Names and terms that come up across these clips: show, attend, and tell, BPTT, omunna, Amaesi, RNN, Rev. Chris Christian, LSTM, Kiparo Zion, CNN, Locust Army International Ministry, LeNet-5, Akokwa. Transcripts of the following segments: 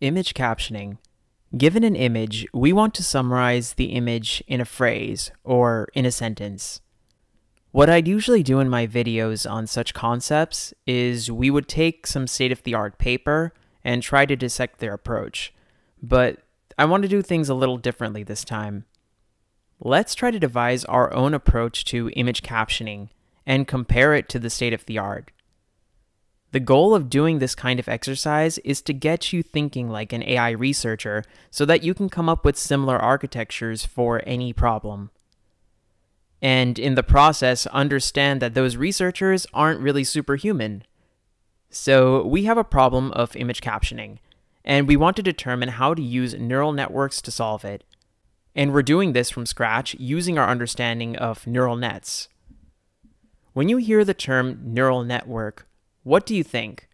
Image captioning. Given an image, we want to summarize the image in a phrase or in a sentence. What I'd usually do in my videos on such concepts is we would take some state-of-the-art paper and try to dissect their approach, but I want to do things a little differently this time. Let's try to devise our own approach to image captioning and compare it to the state-of-the-art. The goal of doing this kind of exercise is to get you thinking like an AI researcher so that you can come up with similar architectures for any problem. And in the process, understand that those researchers aren't really superhuman. So we have a problem of image captioning, and we want to determine how to use neural networks to solve it. And we're doing this from scratch using our understanding of neural nets. When you hear the term neural network, what do you think?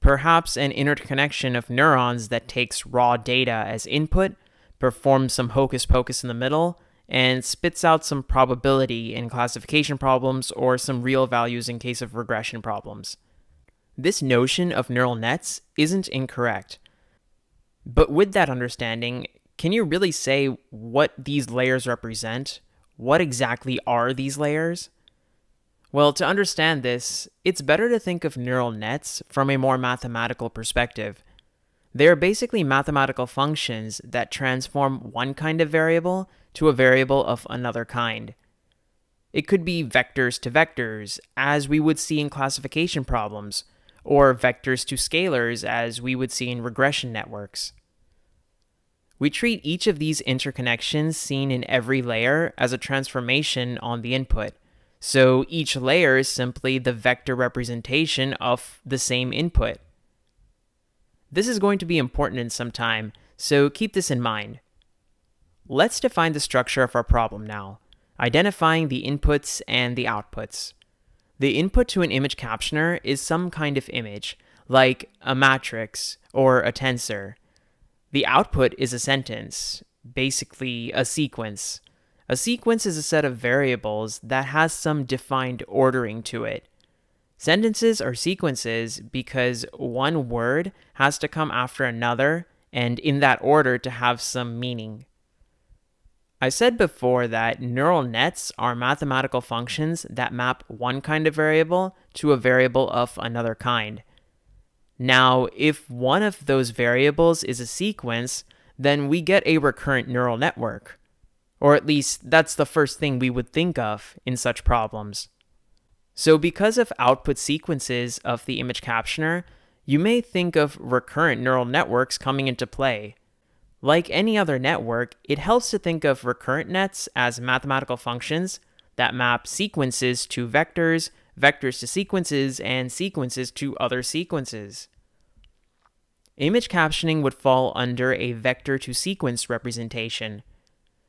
Perhaps an interconnection of neurons that takes raw data as input, performs some hocus pocus in the middle, and spits out some probability in classification problems or some real values in case of regression problems. This notion of neural nets isn't incorrect. But with that understanding, can you really say what these layers represent? What exactly are these layers? Well, to understand this, it's better to think of neural nets from a more mathematical perspective. They are basically mathematical functions that transform one kind of variable to a variable of another kind. It could be vectors to vectors, as we would see in classification problems, or vectors to scalars, as we would see in regression networks. We treat each of these interconnections seen in every layer as a transformation on the input. So each layer is simply the vector representation of the same input. This is going to be important in some time, so keep this in mind. Let's define the structure of our problem now, identifying the inputs and the outputs. The input to an image captioner is some kind of image, like a matrix or a tensor. The output is a sentence, basically a sequence. A sequence is a set of variables that has some defined ordering to it. Sentences are sequences because one word has to come after another and in that order to have some meaning. I said before that neural nets are mathematical functions that map one kind of variable to a variable of another kind. Now, if one of those variables is a sequence, then we get a recurrent neural network. Or at least, that's the first thing we would think of in such problems. So because of output sequences of the image captioner, you may think of recurrent neural networks coming into play. Like any other network, it helps to think of recurrent nets as mathematical functions that map sequences to vectors, vectors to sequences, and sequences to other sequences. Image captioning would fall under a vector-to-sequence representation.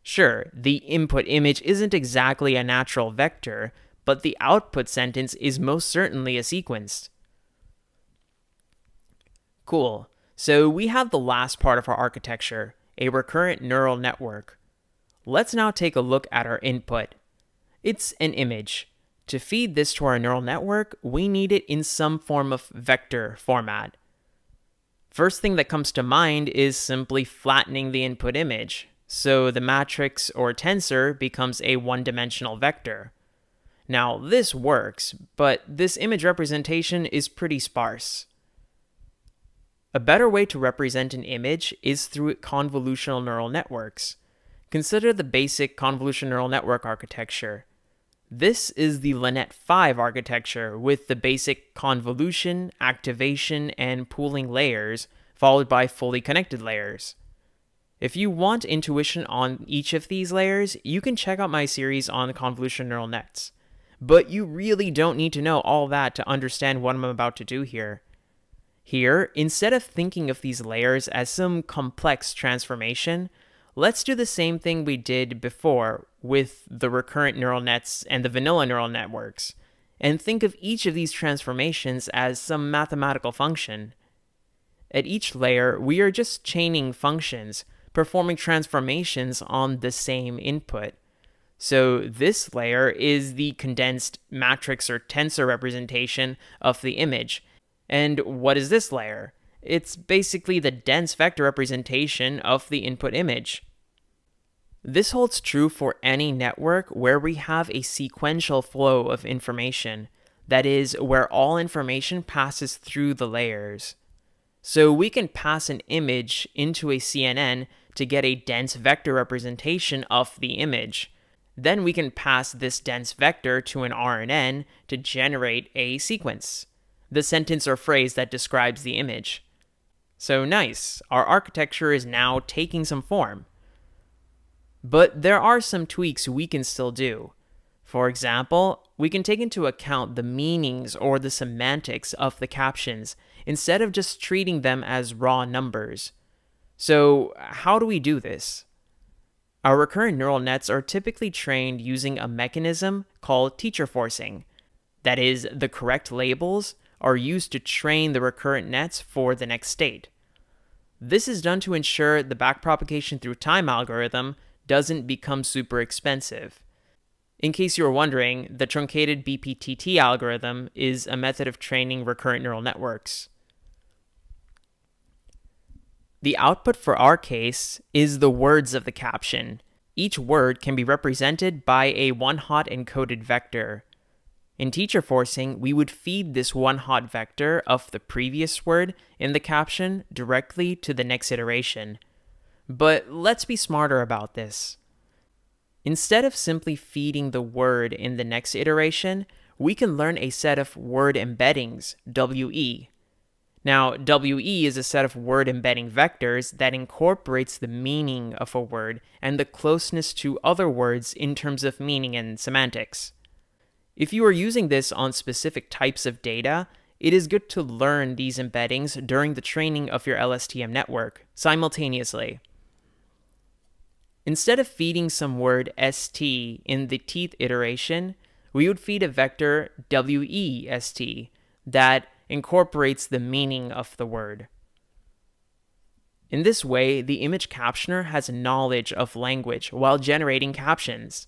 Sure, the input image isn't exactly a natural vector, but the output sentence is most certainly a sequence. Cool, so we have the last part of our architecture, a recurrent neural network. Let's now take a look at our input. It's an image. To feed this to our neural network, we need it in some form of vector format. First thing that comes to mind is simply flattening the input image. So the matrix or tensor becomes a one-dimensional vector. Now this works, but this image representation is pretty sparse. A better way to represent an image is through convolutional neural networks. Consider the basic convolutional neural network architecture. This is the LeNet-5 architecture with the basic convolution, activation, and pooling layers, followed by fully connected layers. If you want intuition on each of these layers, you can check out my series on convolutional neural nets. But you really don't need to know all that to understand what I'm about to do here. Here, instead of thinking of these layers as some complex transformation, let's do the same thing we did before with the recurrent neural nets and the vanilla neural networks, and think of each of these transformations as some mathematical function. At each layer, we are just chaining functions, performing transformations on the same input. So this layer is the condensed matrix or tensor representation of the image. And what is this layer? It's basically the dense vector representation of the input image. This holds true for any network where we have a sequential flow of information, that is, where all information passes through the layers. So we can pass an image into a CNN to get a dense vector representation of the image. Then we can pass this dense vector to an RNN to generate a sequence, the sentence or phrase that describes the image. So nice, our architecture is now taking some form. But there are some tweaks we can still do. For example, we can take into account the meanings or the semantics of the captions instead of just treating them as raw numbers. So how do we do this? Our recurrent neural nets are typically trained using a mechanism called teacher forcing. That is, the correct labels are used to train the recurrent nets for the next state. This is done to ensure the backpropagation through time algorithm doesn't become super expensive. In case you were wondering, the truncated BPTT algorithm is a method of training recurrent neural networks. The output for our case is the words of the caption. Each word can be represented by a one-hot encoded vector. In teacher forcing, we would feed this one-hot vector of the previous word in the caption directly to the next iteration. But let's be smarter about this. Instead of simply feeding the word in the next iteration, we can learn a set of word embeddings, WE. Now, WE is a set of word embedding vectors that incorporates the meaning of a word and the closeness to other words in terms of meaning and semantics. If you are using this on specific types of data, it is good to learn these embeddings during the training of your LSTM network, simultaneously. Instead of feeding some word ST in the teeth iteration, we would feed a vector WEST that incorporates the meaning of the word. In this way, the image captioner has knowledge of language while generating captions.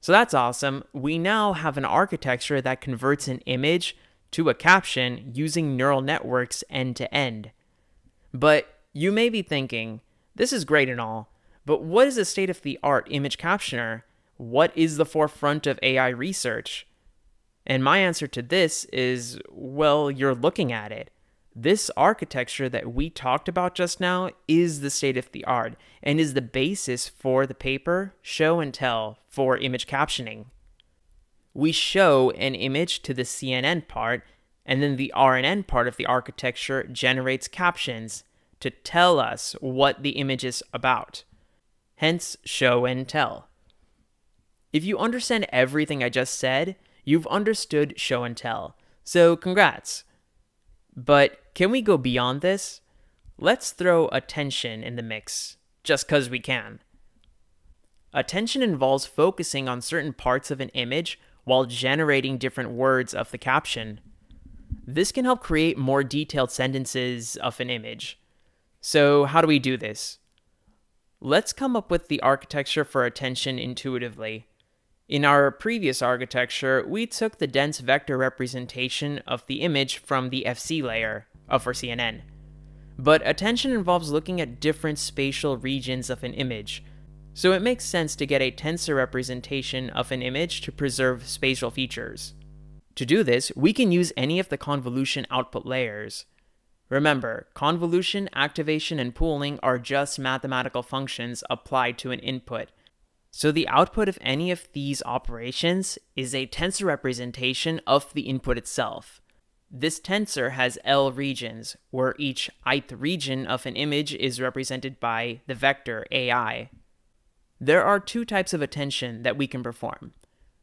So that's awesome. We now have an architecture that converts an image to a caption using neural networks end-to-end. But you may be thinking, this is great and all, but what is the state-of-the-art image captioner? What is the forefront of AI research? And my answer to this is, well, you're looking at it. This architecture that we talked about just now is the state-of-the-art and is the basis for the paper Show and Tell for image captioning. We show an image to the CNN part, and then the RNN part of the architecture generates captions to tell us what the image is about. Hence, show and tell. If you understand everything I just said, you've understood show and tell, so congrats. But can we go beyond this? Let's throw attention in the mix, just because we can. Attention involves focusing on certain parts of an image while generating different words of the caption. This can help create more detailed sentences of an image. So how do we do this? Let's come up with the architecture for attention intuitively. In our previous architecture, we took the dense vector representation of the image from the FC layer of our CNN. But attention involves looking at different spatial regions of an image. So it makes sense to get a tensor representation of an image to preserve spatial features. To do this, we can use any of the convolution output layers. Remember, convolution, activation, and pooling are just mathematical functions applied to an input. So the output of any of these operations is a tensor representation of the input itself. This tensor has L regions, where each ith region of an image is represented by the vector AI. There are two types of attention that we can perform: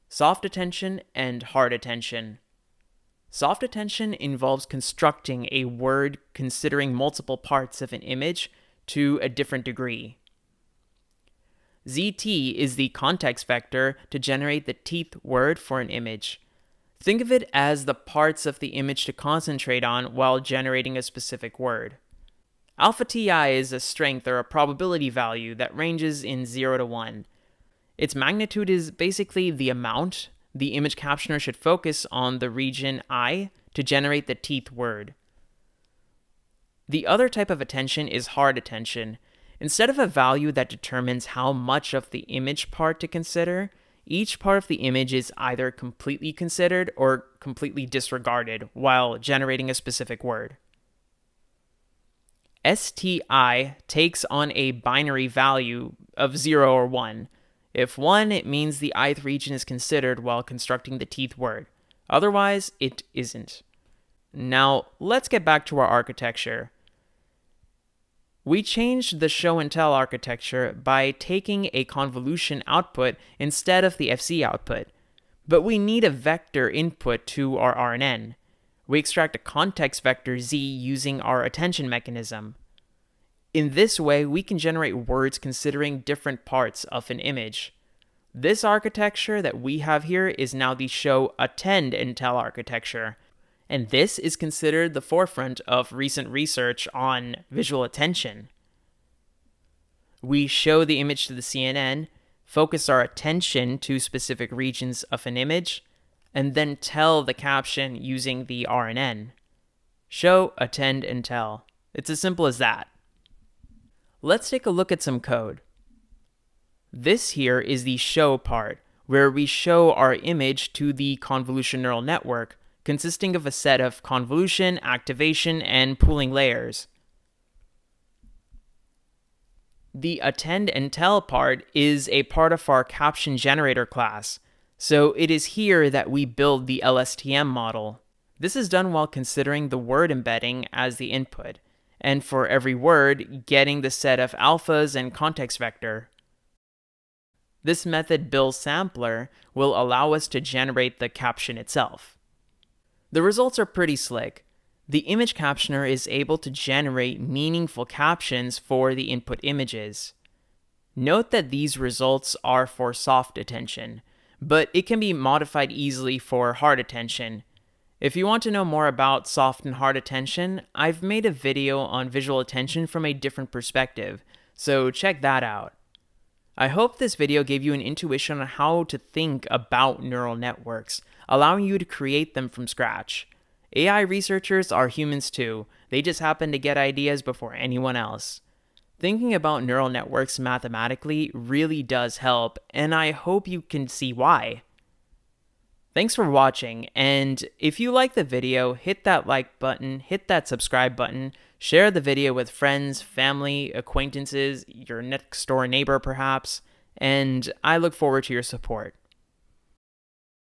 soft attention and hard attention. Soft attention involves constructing a word considering multiple parts of an image to a different degree. ZT is the context vector to generate the teeth word for an image. Think of it as the parts of the image to concentrate on while generating a specific word. Alpha TI is a strength or a probability value that ranges in 0 to 1. Its magnitude is basically the amount the image captioner should focus on the region I to generate the teeth word. The other type of attention is hard attention. Instead of a value that determines how much of the image part to consider, each part of the image is either completely considered or completely disregarded while generating a specific word. STI takes on a binary value of 0 or 1. If 1, it means the ith region is considered while constructing the teeth word. Otherwise, it isn't. Now, let's get back to our architecture. We changed the show and tell architecture by taking a convolution output instead of the FC output, but we need a vector input to our RNN. We extract a context vector Z using our attention mechanism. In this way, we can generate words considering different parts of an image. This architecture that we have here is now the show, attend, and tell architecture. And this is considered the forefront of recent research on visual attention. We show the image to the CNN, focus our attention to specific regions of an image, and then tell the caption using the RNN. Show, attend, and tell. It's as simple as that. Let's take a look at some code. This here is the show part, where we show our image to the convolution neural network, consisting of a set of convolution, activation, and pooling layers. The attend and tell part is a part of our caption generator class, so it is here that we build the LSTM model. This is done while considering the word embedding as the input, and for every word, getting the set of alphas and context vector. This method, BuildSampler, will allow us to generate the caption itself. The results are pretty slick. The image captioner is able to generate meaningful captions for the input images. Note that these results are for soft attention, but it can be modified easily for hard attention. If you want to know more about soft and hard attention, I've made a video on visual attention from a different perspective, so check that out. I hope this video gave you an intuition on how to think about neural networks, allowing you to create them from scratch. AI researchers are humans too, they just happen to get ideas before anyone else. Thinking about neural networks mathematically really does help, and I hope you can see why. Thanks for watching, and if you like the video, hit that like button, hit that subscribe button, share the video with friends, family, acquaintances, your next door neighbor perhaps, and I look forward to your support.